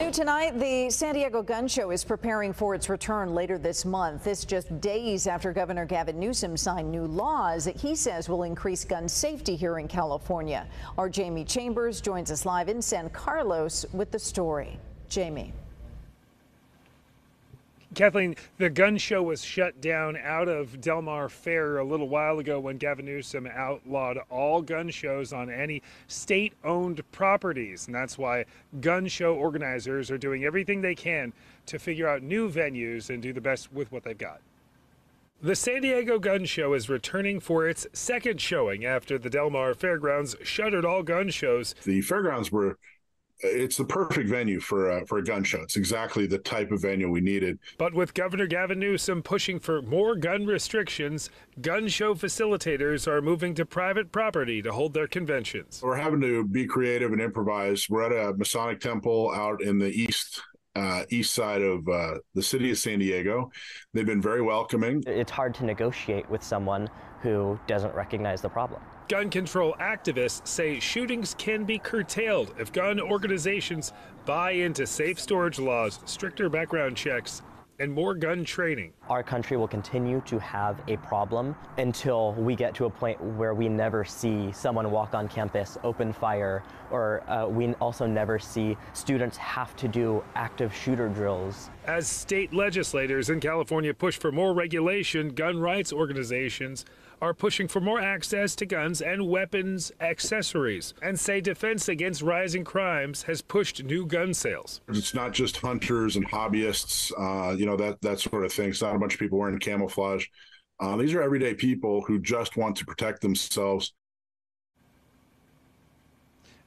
New tonight, the San Diego Gun Show is preparing for its return later this month. This just days after Governor Gavin Newsom signed new laws that he says will increase gun safety here in California. Our Jamie Chambers joins us live in San Carlos with the story. Jamie. Kathleen, the gun show was shut down out of Del Mar Fair a little while ago when Gavin Newsom outlawed all gun shows on any state-owned properties. And that's why gun show organizers are doing everything they can to figure out new venues and do the best with what they've got. The San Diego Gun Show is returning for its second showing after the Del Mar Fairgrounds shuttered all gun shows. The fairgrounds were It's the perfect venue for a gun show. It's exactly the type of venue we needed. But with Governor Gavin Newsom pushing for more gun restrictions, gun show facilitators are moving to private property to hold their conventions. We're having to be creative and improvise. We're at a Masonic temple out in the east side of the city of San Diego. They've been very welcoming. It's hard to negotiate with someone who doesn't recognize the problem. Gun control activists say shootings can be curtailed if gun organizations buy into safe storage laws, stricter background checks, and more gun training. Our country will continue to have a problem until we get to a point where we never see someone walk on campus, open fire, or we also never see students have to do active shooter drills. As state legislators in California push for more regulation, gun rights organizations are pushing for more access to guns and weapons accessories, and say defense against rising crimes has pushed new gun sales. It's not just hunters and hobbyists, you know, that sort of thing. It's not a bunch of people wearing camouflage. These are everyday people who just want to protect themselves.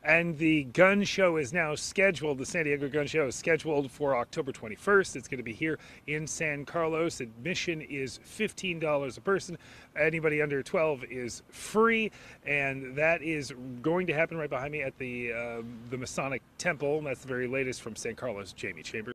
And the gun show is now scheduled. The San Diego Gun Show is scheduled for October 21st. It's going to be here in San Carlos. Admission is $15 a person. Anybody under 12 is free. And that is going to happen right behind me at the Masonic Temple. And that's the very latest from San Carlos. Jamie Chambers.